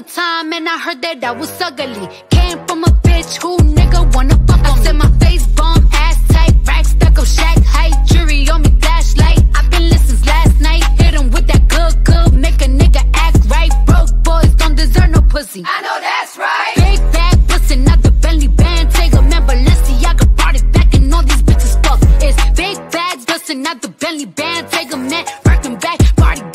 the time and I heard that I was ugly. Came from a bitch who nigga wanna fuck on me. I said my face bomb, ass tight, rack stuck up, Shaq height, jury on me, flashlight. I've been listening since last night, hit him with that good, good, make a nigga act right. Broke boys don't deserve no pussy. I know that's right. Big bag pussy, not the Bentley Bentayga, man, Balenciaga brought it back and all these bitches fuck. It's big bags pussy, not the Bentley Bentayga, man, working back, party back.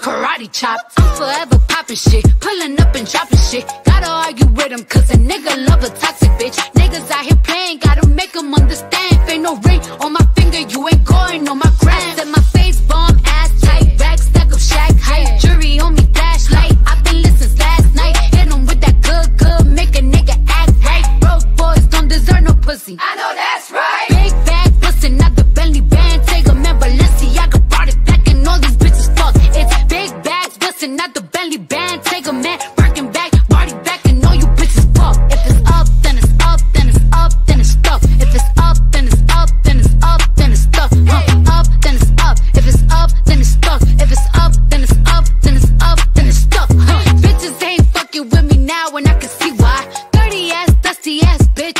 Karate chop, I'm forever popping shit, pulling up and dropping shit. Gotta argue with him, cause a nigga love a toxic bitch. Niggas out here playing, gotta make them understand. Ain't no ring on my finger, you ain't going on my gram. Set my face bomb, ass tight, rack stack up, Shaq height, jury on me, flashlight. I've been listening since last night, hit him with that good, good, make a nigga act right. Broke boys don't deserve no pussy. I know that's right. Big bag pussy, not the Bentley Bentayga, man, Balenciaga brought it back and all these bitches fuck. It's big bags, bustin' out the Bentley Bentayga, man, working back, party back, and all you bitches fuck. If it's up, then it's up, then it's up, then it's stuff. If it's up, then it's up, then it's up, then it's stuff. Up, then it's up. If it's up, then it's stuff. If it's up, then it's up, then it's up, then it's stuff.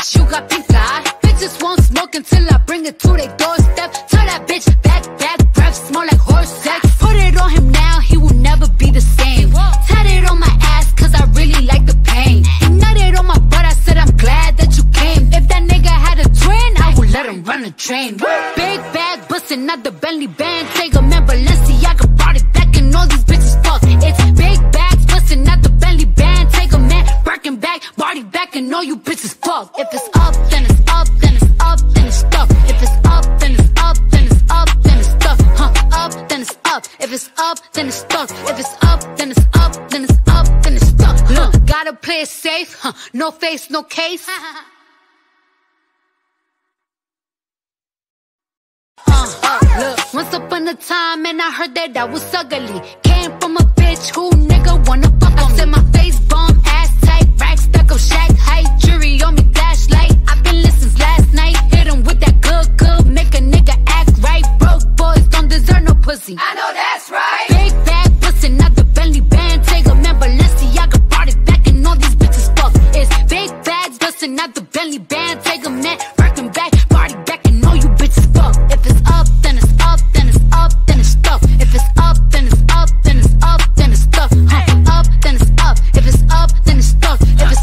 Bitches ain't fucking with me now, and I can see why. Dirty ass, dusty ass, bitch, you got pink eye. Bitches won't smoke until I bring it to their doorstep. Tell that bitch back, back, breath, smell like horse sex. Put it on him now, he will never be the same. Tatted on my ass, cause I really like the pain. He nutted on my butt, I said I'm glad that you came. If that nigga had a twin, I would let him run a train. Big bag bustin', not the Bentley Bentayga, man, Balenciaga brought it back and all these bitches fuck. It's big bags bustin', not the Bentley Bentayga, man, working back, body back, and all you bitches fuck. If it's up, then it's up, then it's up, then it's stuff. If it's up, then it's up, then it's up, then it's stuff. Up, then it's up. If it's up, then it's stuck. If it's up, then it's up, then it's up, then it's stuck. Look, gotta play it safe, no face, no case. Look, once upon a time and I heard that I was ugly. Came from a bitch who nigga wanna fuck on me. I said my face bomb, ass tight, rack stuck up, Shaq height, jury on me, flashlight. I've been listening since last night, hit him with that good, good, make a nigga act right. Broke boys don't deserve no pussy. I know that's right. Big bag pussy, not the Bentley Bentayga, man, Balenciaga brought it back and all these bitches fuck. It's big bags pussy, not the Bentley Bentayga, man, working back, party back, and all you bitches fuck. If it's up, then it's up, then it's up, then it's stuff. If it's up, then it's up, then it's up, then it's stuff.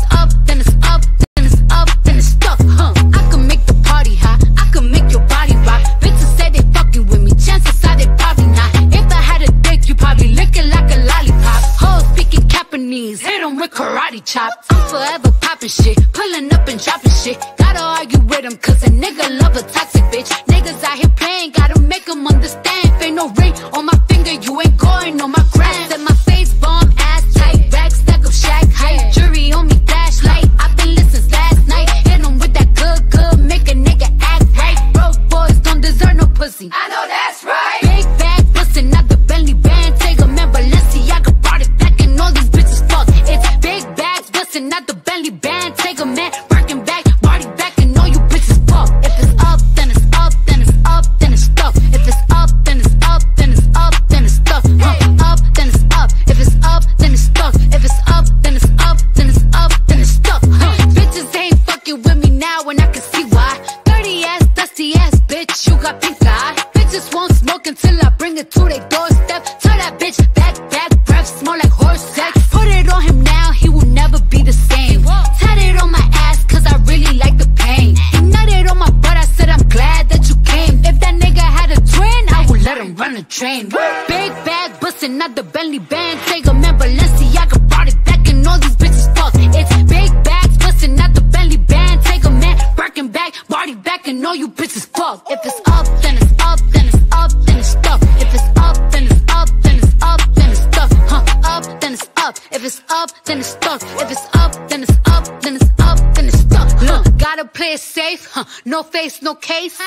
Up, then it's up. If it's up, then it's stuck. If it's up, then it's up, then it's up, then it's stuff. I can make the party hot, I can make your body rock. Bitches said they fucking with me, chances are they probably not. If I had a dick, you probably looking like a lollipop. Hoes speaking Japanese, hit 'em with karate chop. I'm forever popping shit, pulling up and dropping shit. Gotta argue with 'em, cause a nigga love a toxic bitch. Niggas out here playing, gotta make 'em understand. If ain't no ring on my finger, you ain't going on my gram. Set my face bomb, ass tight, rack stack up, Shaq height, jury on me, flashlight. I've been listening since last night, hit 'em with that good, good, make a nigga act right. Broke boys don't deserve no pussy. I know that's right. Big bag pussy, not the Bentley Bentayga, man, Balenciaga brought it back and all these bitches fuck. It's big bags bustin', not the Bentley Bentayga, man, working back, body back, and all you bitches fuck. If it's up, then it's up, then it's up, then it's stuff. If it's up, then it's up, then it's up, then it's stuff. Up, then it's up. If it's up, then it's stuck. If it's up, then it's up, then it's up, then it's stuff. Bitches ain't fucking with me now, and I can see why. Dirty ass, dusty ass, bitch, you got pink eye. Bitches won't smoke until I bring it to their doorstep. Tell that bitch back, back, breath, smell like horse sex. Put it on him now, he will never be the same. Tatted on my ass, cause I really like the pain. He nutted on my butt, I said I'm glad that you came. If that nigga had a twin, I would let him run a train. Big bag bustin', not the Bentley Bentayga, man, Balenciaga brought it back and all these bitches fuck. It's big bags bustin', not the Bentley Bentayga, man, working back, body back, and all you bitches fuck. If it's up, then it's up, then it's up, then it's stuff. If it's up, then it's up, then it's up, then it's stuff. Up, then it's up. If it's up, then it's stuck. If it's up, then it's up, then it's up, then it's stuck. Look, gotta play it safe, Huh, no face, no case.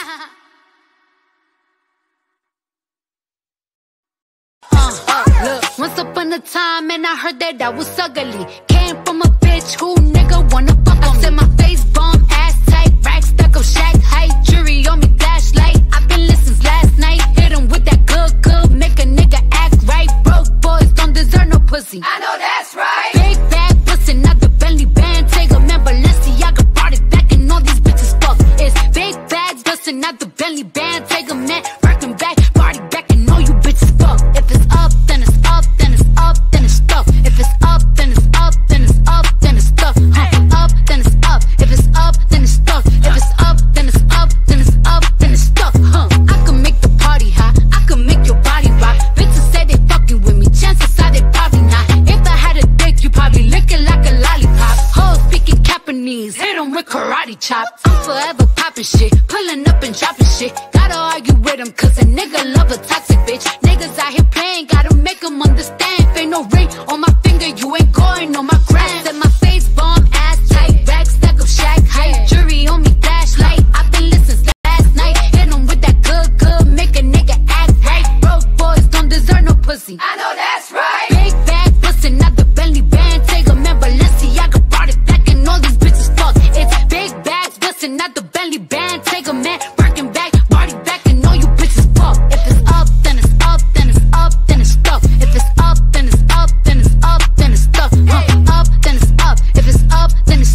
Look, once upon a time, and I heard that I was ugly. Came from a bitch who nigga wanna fuck on me. Said my face bomb, ass tight, rack stuck up, Shaq height, jury on me, flashlight. I've been listening since last night. Hit him with that good, good, make a nigga act right. Broke boys don't deserve no pussy. I know that's right. Big bag pussy, not the Bentley Bentayga. Man, Balenciaga brought it back, and all these bitches fuck. It's big bags bustin', not the Bentley Bentayga. Man, Birkin back, party back, and all you bitches fuck. If it's up, then it's up, then it's up, then it's stuff. If it's up, then it's up, then it's up, then it's stuff. Huh, up, then it's up. If it's up, then it's stuff. If it's up, then it's up, then it's up, then it's stuff. Huh, I can make the party hot. I can make your body rock. Bitches said they fucking with me. Chances are they probably not. If I had a dick, you probably licking like a lollipop. Hoes speaking Japanese, hit 'em with karate chop. I'm forever popping shit, pulling up and dropping shit. Gotta argue with 'em, 'cause a nigga love a toxic bitch. Niggas out here playing, gotta make 'em understand. Ain't no ring on my finger, you ain't going on my gram. I said my face bomb, ass tight, rack stack up, Shaq height, jury on me, flashlight. I've been listening since last night. Hit 'em with that good, good, make a nigga act right. Broke boys don't deserve no pussy. I know that's right. Big bag pussy, not the Bentley Bentayga. Man, Balenciaga brought it back, and all these bitches fuck. It's big bags bustin', not the Bentley Bentayga. Man, Birkin back, party back, and all you bitches fuck. If it's up, then it's up, then it's up, then it's stuff. If it's up, then it's up, then it's up, then it's stuff. Huh, up, then it's up. If it's up, then it's stuff. If it's up,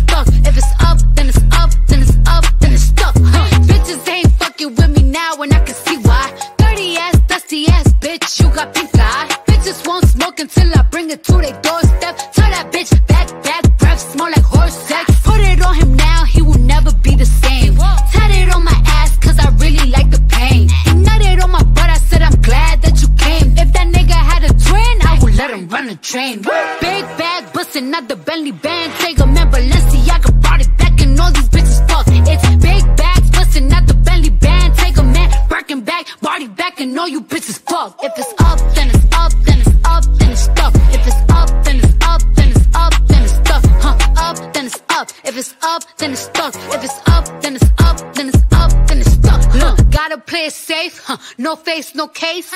then it's up, then it's up, then it's stuff. Huh, bitches ain't fucking with me now, and I can see why. Dirty ass, dusty ass, bitch, you got pink eye. Bitches won't smoke until I bring it to their doorstep. Tell that bitch back, back, breath smell like horse sex. Put it on him now, he will never be the same. Tat it on my ass, 'cause I really like the pain. He nutted on my butt, I said I'm glad that you came. If that nigga had a twin, I would let him run a train. Big bag bustin', not the Bentley Bentayga. Man, Balenciaga brought it back, and all these bitches fuck. It's big bags bustin', not the Bentley Bentayga. Man, Birkin back, body back, and all you bitches fuck. If it's up, then it's up, then it's up, then it's stuff. If it's up, then it's up, then it's up, then it's stuff. Huh, up, then it's up. If it's up, then it's stuff. If it's up, then it's up, then it's up, then it's stuff. Look, gotta play it safe. Huh, no face, no case.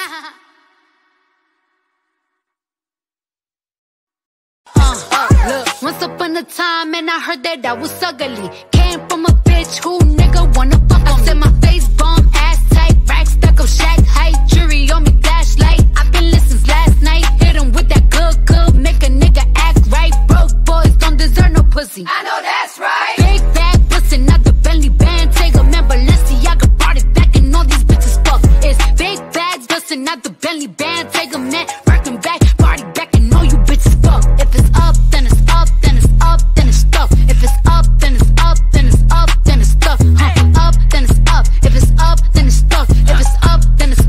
Look, once upon a time, and I heard that I was ugly. Came from a bitch who nigga wanna fuck on me. I said my face bomb, ass tight, rack stuck up, Shaq height, jury on me, flashlight. I've been listening since last night. Hit 'em with that good, good, make a nigga act right. Broke boys don't deserve no pussy. I know that's right. Big bag pussy, not the Bentley Bentayga. Man, Balenciaga brought it back, and all these bitches fuck. It's big bags pussy, not the Bentley Bentayga. Man, Birkin back, party back, and all you bitches fuck. If it's up, then it's up, then it's up, then it's stuff. If it's up, then it's up, then it's up, then it's stuff. Huh, up, then it's up. If it's up, then it's stuff. If it's up, then it's up, then it's up, then it's stuff. Huh, I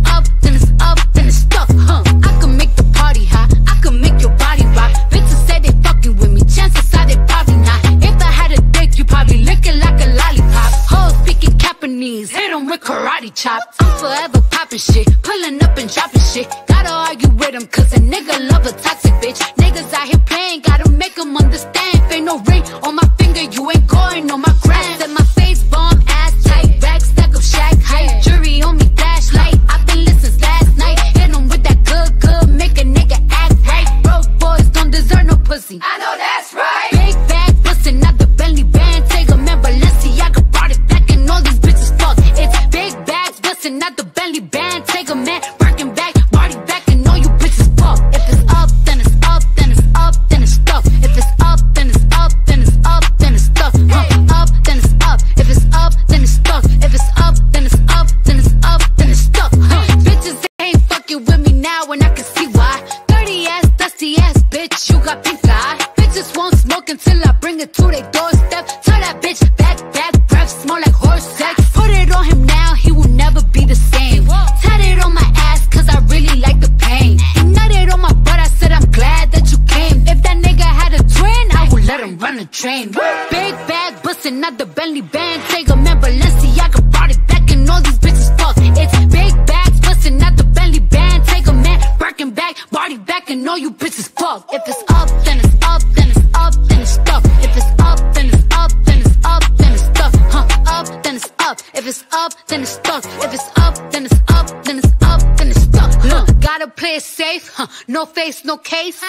can make the party hot. I can make your body rock. Bitches said they fucking with me. Chances are they probably not. If I had a dick, you probably licking like a lollipop. Hoes speaking Japanese, hit 'em with karate chop. I'm forever popping shit, pulling up and dropping shit. Gotta argue with 'em, 'cause a nigga love a toxic bitch. Niggas out here playing, gotta make 'em understand. Ain't no ring on my finger, you ain't going on my gram. I said my face bomb, ass tight, rack stack up, Shaq height, jury on me, flashlight. I've been listening since last night. Hit 'em with that good, good, make a nigga act right. Broke boys don't deserve no pussy. I know that's right. Big bag pussy, not the Bentley Bentayga. Man, Balenciaga brought it back, and all these bitches fuck. It's big bags pussy, not the Bentley Bentayga. Man, Birkin back, body back, and all you bitches fuck. If it's up, then it's up, then it's up, then it's stuff. If it's up, then it's up, then it's up, then it's stuff. Huh, up, then it's up. If it's up, then it's stuff. If it's up, then it's up, then it's up, then it's stuff. Huh, bitches ain't fucking with me now, and I can see why. Dirty ass, dusty ass, bitch, you got pink eye. Bitches won't smoke until I bring it to their doorstep. Tell that bitch back, back, breath smell like horse sex. Put it on him now, he will never be the same. Tat it on my ass, 'cause I really like the pain. He nutted on my butt, I said I'm glad that you came. If that nigga had a twin, I would let him run a train. Big bag bustin', not the Bentley Bentayga. Man, Balenciaga brought it back, and all these bitches fuck. It's big bags bustin', not the Bentley Bentayga. Man, Birkin back, body back, and all you bitches fuck. If it's up, then it's up, then it's up, then it's stuff. If it's up, then it's up, then it's up, then it's stuff. Huh, up, then it's up. If it's up, then it's stuck. If it's up, then it's up, then it's up, then it's stuck. Gotta play it safe, no face, no case.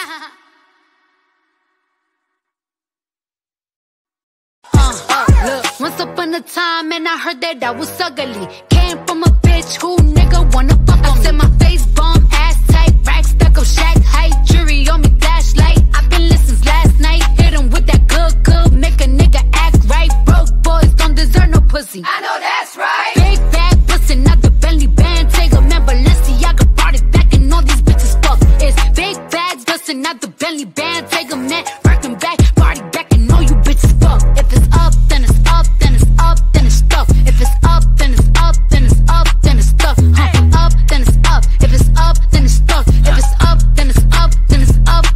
Once upon a time, and I heard that I was ugly. Came from a bitch who nigga wanna fuck on me. Said my face bomb, ass tight, rack stuck up, Shaq height, jury on me, flashlight. I've been listening since last night. Hit him with that good, good, make a nigga act right. Broke boys don't deserve no pussy. I know that's right. Big bag pussy, not the Bentley Bentayga. Man, Balenciaga brought it back, and all these bitches fuck. It's big bags bustin', not the Bentley Bentayga. Man, working back, party back, and all you bitches fuck. If it's up, then it's up, then it's up, then it's stuff. If it's up, then it's up, then it's up, then it's stuff. If it's up, then it's up. If it's up, then it's stuff. If it's up, then it's up, then it's up,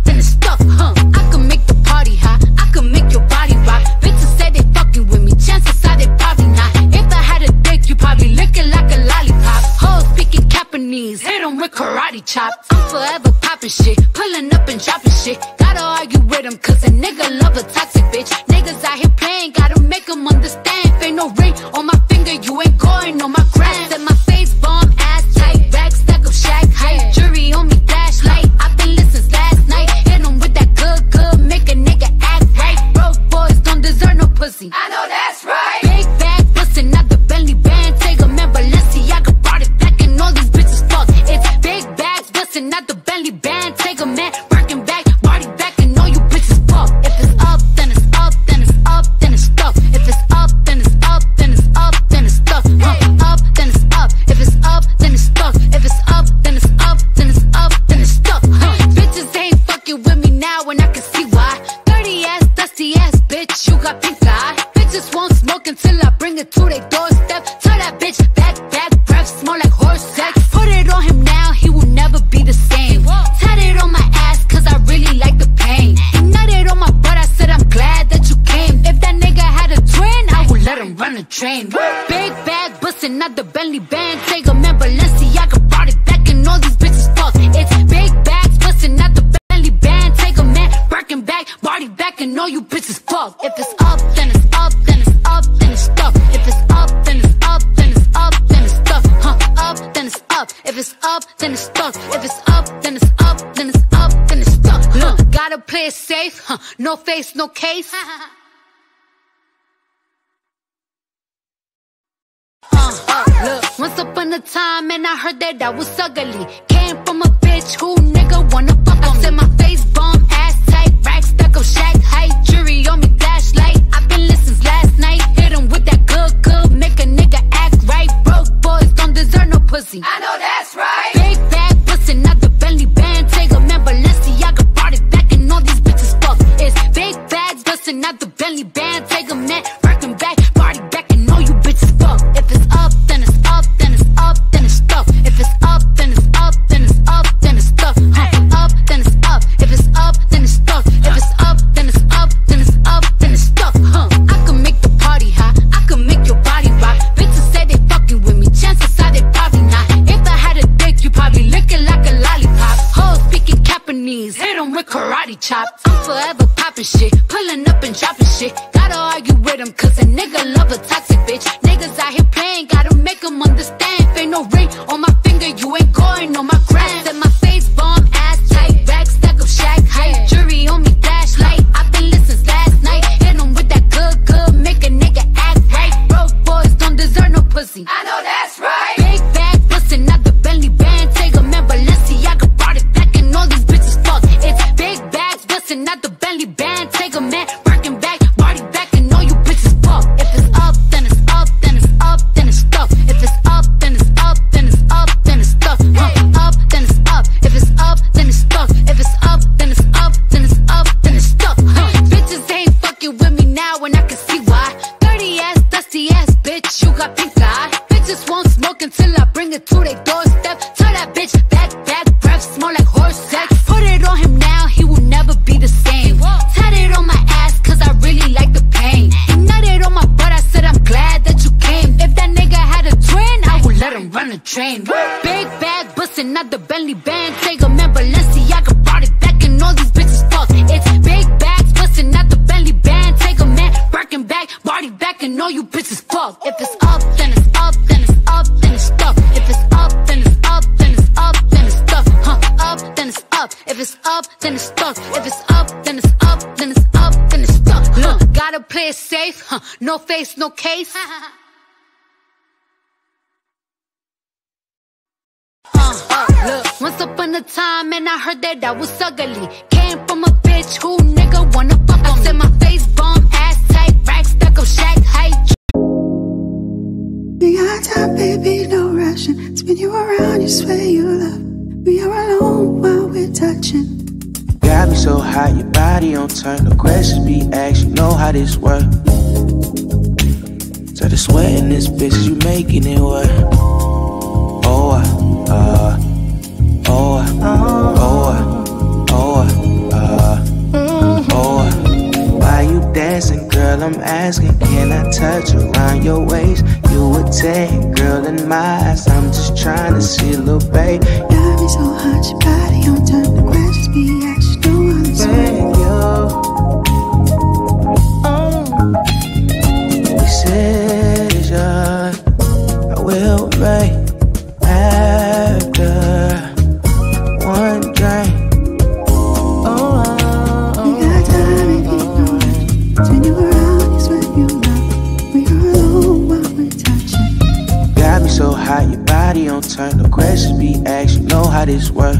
then it's stuff. I can make the party hot. I can make your body rock. Bitches said they fucking with me. Chances are they probably not. If I had a dick, you probably licking like a lollipop. Hoes speaking Japanese, hit 'em with karate chop. I'm forever popping shit, pulling up and dropping shit. Gotta argue with 'em 'cause a nigga love a toxic bitch. Niggas out here playing, gotta make 'em understand. Ain't no ring on my finger, you ain't going on my grind. I said my face bomb, ass tight, rack stack up, Shaq height, jury on me, flashlight. I've been listening since last night. Hit 'em with that good, good, make a nigga act right. Broke boys don't deserve no pussy. I know that's right. Big bag pussy, not the Bentley Bentayga. Man, Balenciaga brought it back, and all these bitches fuck. It's big bags bustin', not the Bentley Bentayga. Man, working back, body back, and all you bitches fuck. If it's up, then it's up, then it's up, then it's stuff. If it's up, then it's up, then it's up, then it's stuff. Up, then it's up. If it's up, then it's stuck. If it's up, then it's up, then it's up, then it's stuff. Bitches ain't fucking with me now, and I can see why. Dirty ass, dusty ass bitch, you got pink eye. Bitches won't smoke until I bring it to their doorstep. Tell that bitch back, back, breath, smell like horse sex. Put it on him now, he will never be the same. Tatted on my ass, 'cause I really like the pain. He nutted on my butt, I said I'm glad that you came. If that nigga had a twin, I would let him run a train. Big bag bustin', not the Bentley Bentayga. Man, Balenciaga brought it back, and all these bitches fuck. It's big bags bustin', not the Bentley Bentayga. Man, working back, body back, and all you bitches fuck. If it's up, then it's up, then it's up, then it's stuff. If it's up, then it's up, then it's up, then it's stuff. Up, then it's up. If it's up, then it's stuck. If it's up, then it's up, then it's up, then it's stuck. Gotta play it safe, no face, no case. Once upon a time, and I heard that I was ugly. Came from a bitch who nigga wanna fuck on me. I said my face bomb, ass tight, rack stuck up, Shaq height, jury on me, flashlight. I've been listening since last night. Hit 'em with that good, good, make a nigga act right. Broke boys don't deserve no pussy. I know that's right. Big bag pussy, not the Bentley Bentayga. Man, Balenciaga brought it back, and all these bitches fuck. It's big bags pussy, not the Bentley Bentayga. Man, working back, party back, and all you bitches fuck. If it's up, then it's up, then it's up, then it's stuff. If it's up, then it's up, then it's up, then it's stuff. Up, then it's up. If it's up, then it's stuck. If it's up, then it's up, then it's up, then it's stuff. I can make the party hot. I can make your body rock. Bitches said they fucking with me. Chances are they probably not. If I had a dick, you probably licking like a lollipop. Hoes speaking Japanese, hit 'em with karate chop. I'm forever popping shit, pulling up and dropping shit. Gotta argue with 'em 'cause a nigga love a toxic bitch. Niggas out here playing, gotta make 'em understand. If ain't no ring on my finger, you ain't going on my grind. I said my face bomb, ass tight, rack stack up, Shaq height, jury on me, flashlight. I've been listening since last night. Hit 'em with that good, good, make a nigga act right. Broke boys don't deserve no pussy. I know that's right. Big bag pussy, not the Bentley Bentayga. Man, Balenciaga brought it back, and all these bitches fuck. It's big bags pussy, not the Bentley Bentayga. Man, working back, body back, and all you bitches fuck. If it's up, then it's up, then it's up, then it's stuff. If it's up, then it's up, then it's up, then it's stuff. Up, then it's up. If it's up, then it's stuck. If it's up, then it's up, then it's up, then it's stuff. Bitches ain't fucking with me now, and I can see why. Dirty ass, dusty ass bitch, you got pink eye. Bitches won't smoke until I bring it to their doorstep. Tell that bitch back, back, breath, smell like horse sex. Put it on him now, he will never be the same. Tatted on my ass, 'cause I really like the pain. He nutted on my butt, I said I'm glad that you came. If that nigga had a twin, I would let him run a train. Big bag bustin', not the Bentley Bentayga. Man, Balenciaga brought it back, and all these bitches fuck. It's big bags bustin', not the Bentley Bentayga. Man, working back, body back, Shaq and all you bitches fuck. If it's up, then it's up, then it's up, then it's stuff. If it's up, then it's up, then it's up, then it's stuff. Huh, up, then it's up. If it's up, then it's stuck. If it's up, then it's up, then it's up, then it's stuck. Huh, gotta play it safe, huh, no face, no case. Look, once upon a time, and I heard that I was ugly. Came from a bitch who nigga wanna fuck on me. I said my face bomb, ass tight, rack stuck up, Shaq height. Behind time, baby, no rushing. Spin you around, you swear you love. We are alone while we're touching. Got me so hot, your body on turn. No questions be asked, you know how this work. So the sweat in this bitch, you making it work. Why you dancing, girl? I'm asking, can I touch around your waist? You would take, girl, in my eyes. I'm just trying to see, little babe. Got me so hot, your body on time. The questions be asked, you know I'm saying. Decision I will make. Your body on turn, no questions be asked, you know how this work.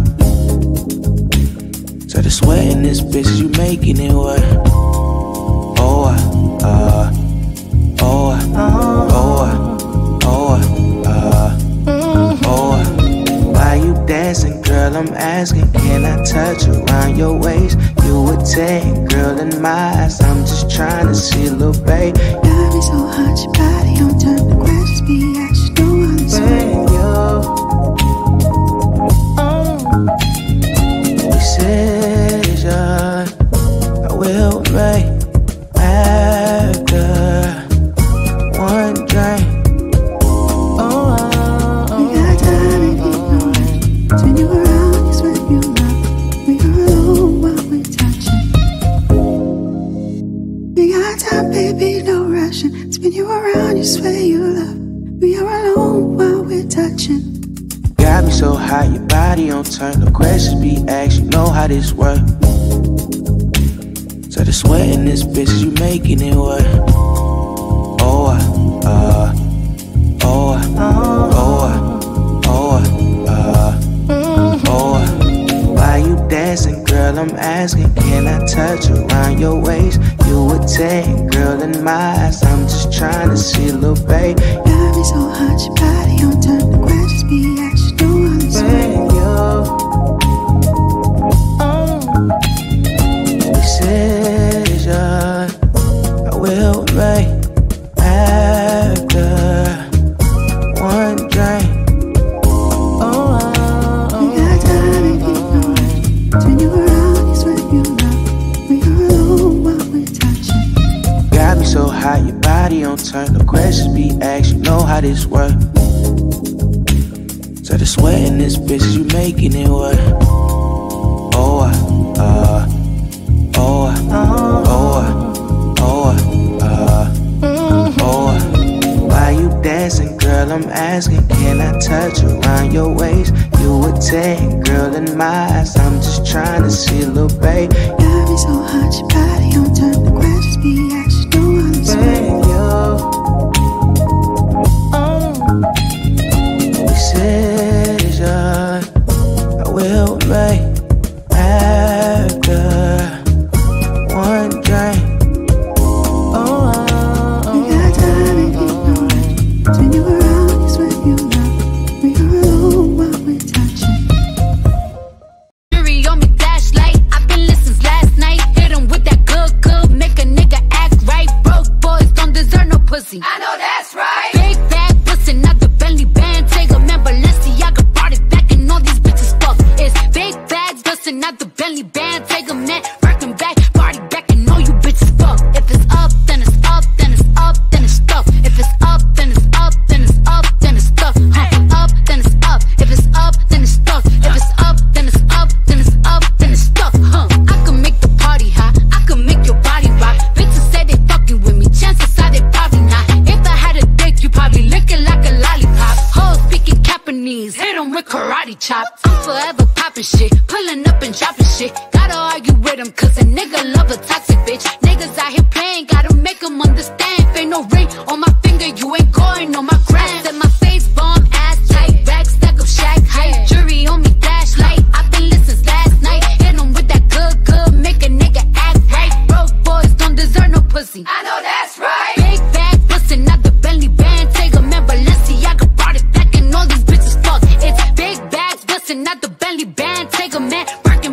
So the sweat in this bitch, you making it work. Why you dancing, girl? I'm asking, can I touch around your waist? You would take, girl, in my eyes. I'm just trying to see, little babe. Got me so hot, your body on turn, no questions be asked. Decision I will make after one drink. We got time if you know it. Turn you around, you sweat you love. We are alone while we're touching. We got time, baby, no rushing. Spin you around, you sweat you love. We are alone while we're touching. Got me so hot, your body on turn. No questions be asked, you know how this work. So the sweat in this bitch, you making it work. Why you dancing, girl? I'm asking, can I touch around your waist? You would take, girl, in my eyes. I'm just trying to see, little babe. Got me so hot, your body on turn. The questions be asked. Decision I will make after one drink. We got time if you know it. Turn you around, you sweat you love. We are alone while we're touching. Got me so hot, your body on turn. No questions be asked, you know how this work. So the sweat in this bitch, you making it work. Why you dancing, girl? I'm asking, can I touch around your waist? You would take, girl, in my eyes. I'm just trying to see, little babe. Got me so hot, your body on turn. The questions be asked, you know I'm saying. I will make after one drink. We got time if you know it. Turn you around, you sweat you love. We are alone while we're touching. Fury on me, flashlight. I've been listening since last night. Hit him with that good, make a nigga act right. Broke boys don't deserve. body chopped. Forever popping shit, pulling up and dropping shit. Gotta argue with him, cause a nigga love a toxic bitch. Niggas out here playing, gotta make them understand. If ain't no ring on my finger, you ain't going on my gram. Set my face bomb, ass tight, rack stack up Shaq height. Jury on me, flashlight. I've been lit since last night. Hit him with that good, good, make a nigga act right. Broke boys don't deserve no pussy. I know that's right. Big bag pussy, not the Bentley Bentayga. Man, Balenciaga brought it back and all these bitches fuck. It's big bags pussy, not the Bentley Bentayga. Man, Birkin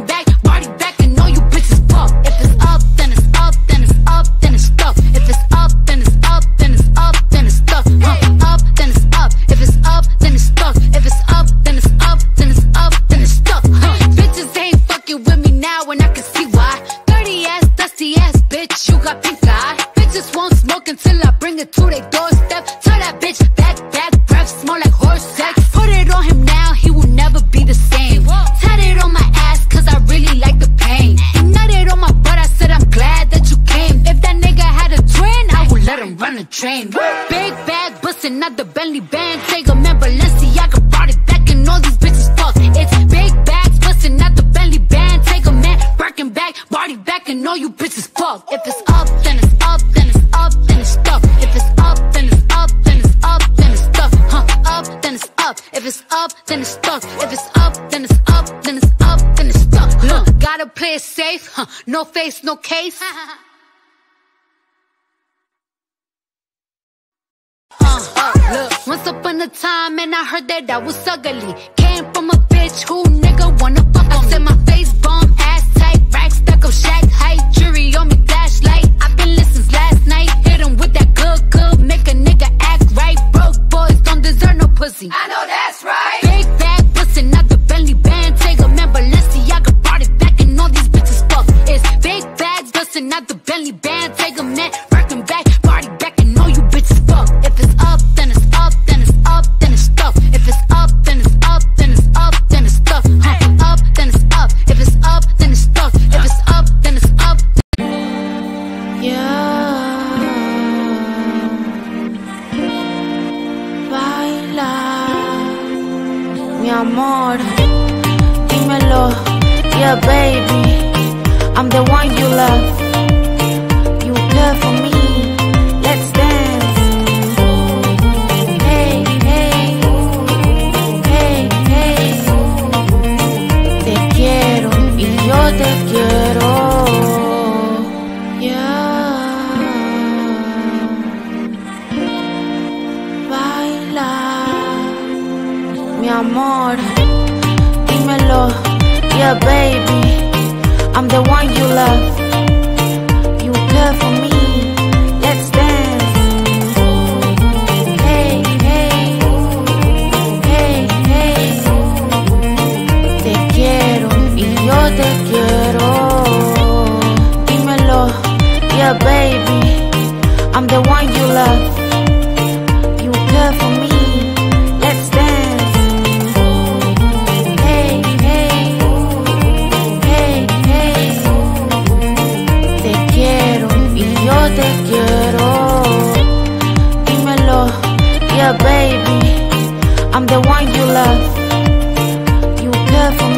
bag, body back and all you bitches fuck. If it's up, then it's up, then it's up, then it's stuck. If it's up, then it's up, then it's up, then it's stuck. Up, then it's up. If it's up, then it's stuck. If it's up, then it's up, then it's up, then it's stuck. Bitches ain't fucking with me now and I can see why. Dirty ass, dusty ass, bitch, you got pink eye. Bitches won't smoke until I bring it to their doorstep. Tell that bitch back, back, breath, smell like horse sex. Put it on him now, he will never be the same. Tat it on my ass, cause I really like the pain. He nutted on my butt, I said I'm glad that you came. If that nigga had a twin, I would let him run a train. Big bag bustin', not the Bentley Bentayga. Man, Balenciaga brought it back and all these bitches fuck. It's big bags bustin', not the Bentley Bentayga. Man, Birkin bag, body back and all you bitches fuck. If it's up, then it's up, then it's up, then it's stuck. If it's up, then it's up, then it's up, then it's stuck. Up, then it's up. If it's up, then it's stuck. If it's up, then it's up, then it's up, then it's stuck. Look, gotta play it safe, no face, no case. Look, once upon a time and I heard that I was ugly. Came from a bitch who nigga wanna fuck on me. I said my face bomb, ass tight, rack stack up Shaq height. Jury on me, flashlight. I've been lit since last night. Hit him with that good, good, make a nigga act right. Broke boys don't deserve no pussy. I know that's right. Big bag pussy, not the Bentley Bentayga. Man, Balenciaga brought it back and all these bitches fuck. It's big bags pussy, not the Bentley Bentayga. Man, Birkin bag, body back and all you bitches fuck. If it's up, then it's up, then it's up, then it's stuff. If it's up, then it's up, then it's up, then it's stuff. Up, then it's up. If it's up, then it's stuck. If it's up, then it's up. Yeah, baila, mi amor, dímelo. Yeah, baby, I'm the one you love. You care for me. Let's dance. Hey, hey, hey, hey. Te quiero y yo te quiero. Mi amor, dímelo. Yeah, baby, I'm the one you love. You care for me. Let's dance. Hey, hey, hey, hey. Te quiero y yo te quiero. Dímelo. Yeah, baby, I'm the one you love. You care for me.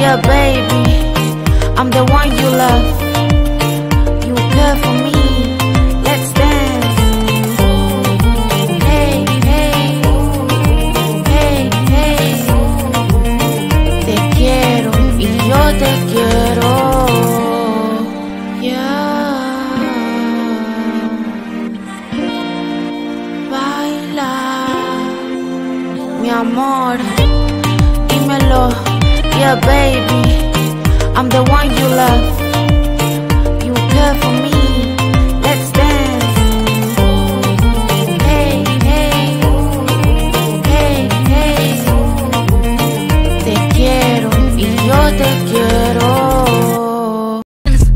Yeah, baby, I'm the one you love. You care for me. Let's dance. Hey, hey, hey, hey. Te quiero y yo te quiero. Hey, hey, hey, hey. Te quiero y yo te quiero. Dímelo, yeah, baby, I'm the one you love. You care for me. Let's dance. Hey, hey, hey, hey. Te quiero y yo te quiero. Yeah, baila, mi amor. Yeah, baby, I'm the one you love. You care for me. Let's dance. Hey, hey, hey, hey. Te quiero y yo te quiero.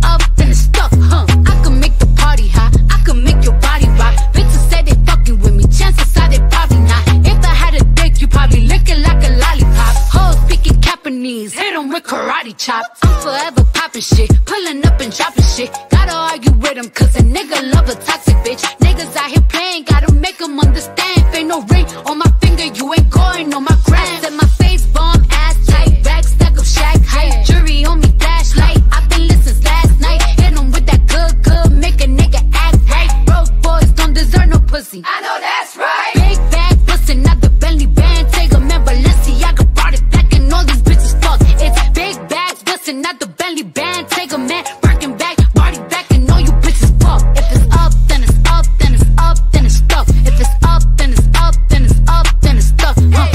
Up in the stuff, huh? I can make the party hot. I can make your body rock. Bitches said they fucking with me. Chances are they probably not. If I had a dick, you probably licking like a lollipop. Hoes picking Japanese, hit 'em with karate chops. I'm forever popping shit, pulling up and dropping shit. Gotta argue with 'em, cause a nigga love a toxic bitch. Niggas out here playing, gotta make 'em understand. If ain't no ring on my finger, you ain't going on my gram. Set my face bomb, ass tight, back stack of Shaq height. Jury on me, flashlight. I've been lit since last night. Hit 'em with that good, good, make a nigga act right. Broke boys don't deserve no pussy. I know that's right. Big bag pussy, not the Bentley Bentayga. Man, Balenciaga brought it back and all these bitches talk. It's big bag bustin', not the Bentley Bentayga. Man, Birkin bag, body back and all you bitches fuck. If it's up, then it's up, then it's up, then it's stuff. If it's up, then it's up, then it's up, then it's stuff. Up, then it's up. If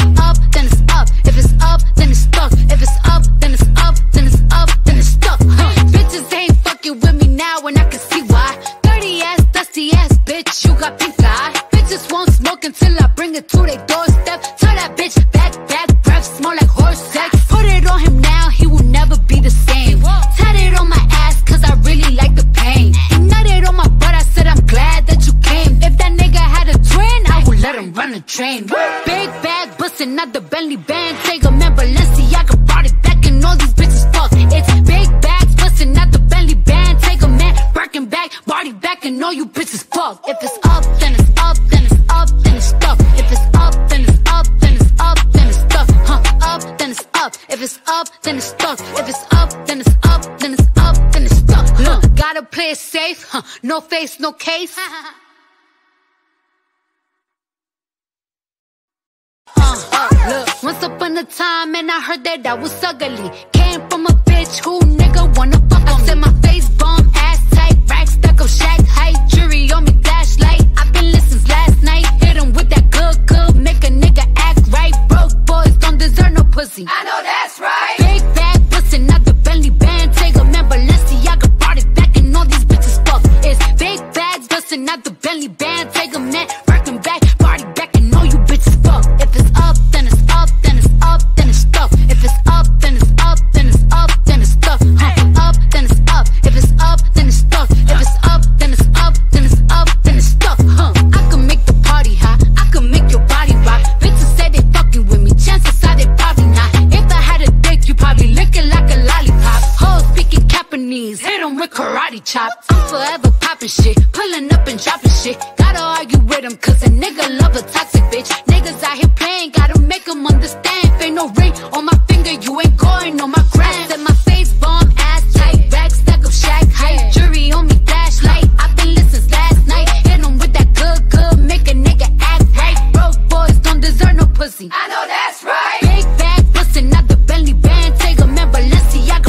it's up, then it's stuff. If it's up, then it's up, then it's up, then it's stuff. Bitches ain't fucking with me now and I can see why. Dirty ass, dusty ass, bitch, you got pink eye. Bitches won't smoke until I bring it to their doorstep. Tell that bitch back, back. Smell like horse sex. Put it on him now, he will never be the same. Tatted on my ass, cause I really like the pain. He nutted on my butt, I said I'm glad that you came. If that nigga had a twin, I would let him run a train. Big bag bustin', not the Bentley Bentayga. Man, Balenciaga brought it back and all these bitches fuck. It's big bags bustin', not the Bentley Bentayga. Man, Birkin bag, body back and all you bitches fuck. If it's up, then it's up, then it's up, then it's stuff. If it's up, then it's up, then it's up, then it's stuff. Up, then it's up. If it's up, then it's stuck. If it's up, then it's up, then it's up, then it's stuck. Gotta play it safe, no face, no case. Look, once upon a time, and I heard that I was ugly. Came from a bitch who nigga wanna fuck on me. I said my face bomb, ass tight, rack stuck up, Shaq height, jury on me, flashlight. I've been lit since last night. Hit 'em with that good, good, make a nigga act right. Broke boys don't deserve no pussy. I know that's right. Big bag bustin', not the Bentley Bentayga. Man, Balenciaga brought it back and all these bitches fuck. It's big bags bustin', not the Bentley Bentayga. Man, working back, party back and all you bitches fuck. If it's up, then it's up, then it's up, then it's stuff. If it's up, then it's up, then it's up, then it's stuff. Up, then it's up. If it's up, then it's stuck. If it's up, then it's up, then it's up, then it's stuff. I can make the party hot. I can make your body rock. Bitches said they fucking with me. Chances are they probably not. If I had a dick, you probably licking like a lollipop. Hoes picking Japanese, hit 'em with karate chops. I'm forever popping shit, pulling up and dropping shit. Gotta argue with 'em, cause a nigga love a toxic bitch. Niggas out here playing, gotta make 'em understand. If ain't no ring on my finger, you ain't going on my gram. I said my face bomb, ass tight, back stack up Shaq height. Jury on me, flashlight. I've been lit since last night. Hit 'em with that good, good, make a nigga act right. Broke boys don't deserve no pussy. I know that's right. Big bag bustin', not the Bentley Bentayga. Man, Balenciaga.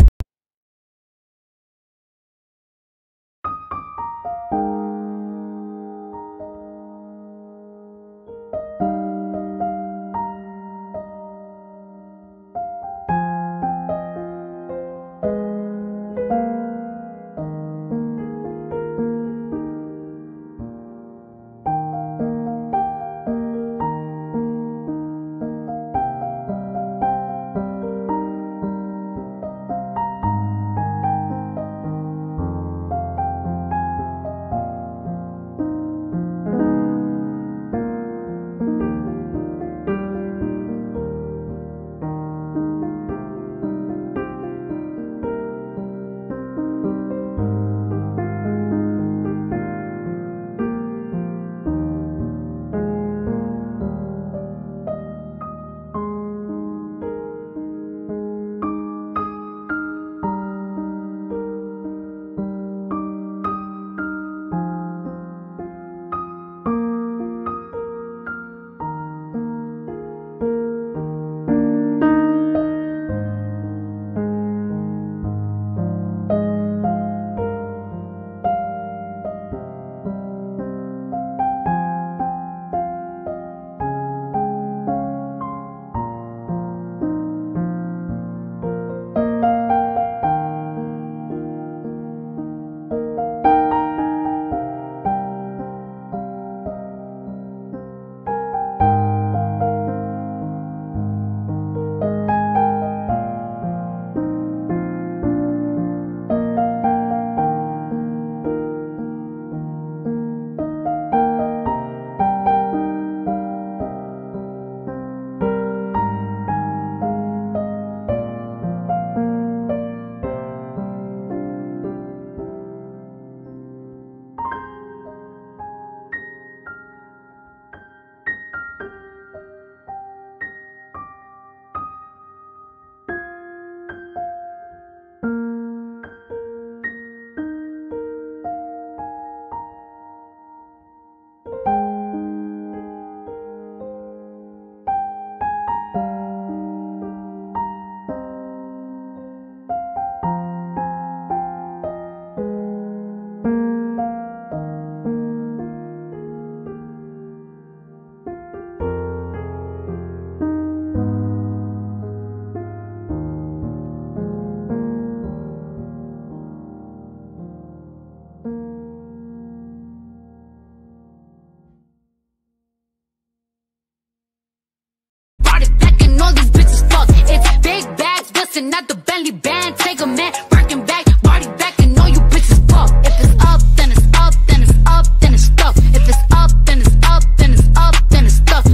bustin' out the Bentley Bentayga, man. Birkin back, body back, and all you bitches fuck. If it's up, then it's up, then it's up, then it's stuff. If it's up, then it's up, then it's up, then it's stuff.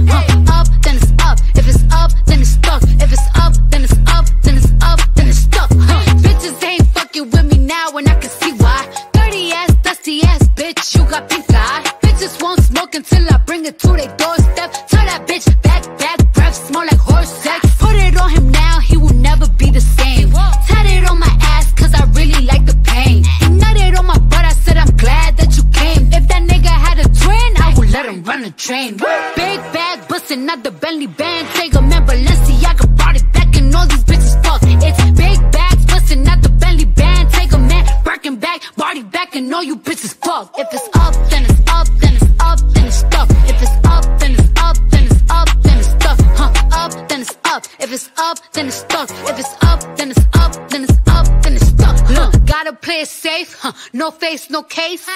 Up, then it's up. If it's up, then it's stuck. If it's up, then it's up, then it's up, then it's stuck. Bitches ain't fucking with me now, and I can see why. Dirty ass, dusty ass, bitch, you got pink eye. Bitches won't smoke until I bring it to their doorstep. Tell that bitch back, back, breath, smell like horse sex. Put it on him now, he will never be the same. Tatted on my ass, cause I really like the pain. He nutted on my butt, I said I'm glad that you came. If that nigga had a twin, I would let him run a train. Big bag, bustin' out the Bentley Bentayga, man, Balenciaga brought it back and all these bitches fuck. It's big bags, bustin' out the Bentley Bentayga, man. Birkin back, body back, and all you bitches fuck. If it's up, then it's up, then it's up, then it's stuff. If it's up, then it's up, then it's up, then it's stuff. Up, then it's up. If it's up, then it's stuck. If it's up, then it's up, then it's up, then it's stuck. Gotta play it safe, no face, no case.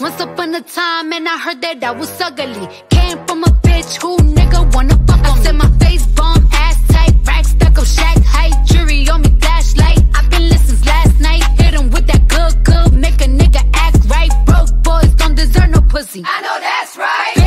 Once upon a time, and I heard that I was ugly. Came from a bitch who nigga wanna fuck on me. I said my face bomb, ass tight, rack stuck up, Shaq height, jury on me, flashlight. I've been lit since last night. Hit him with that good, good, make a nigga act right. Broke boys don't deserve no pussy. I know that's right.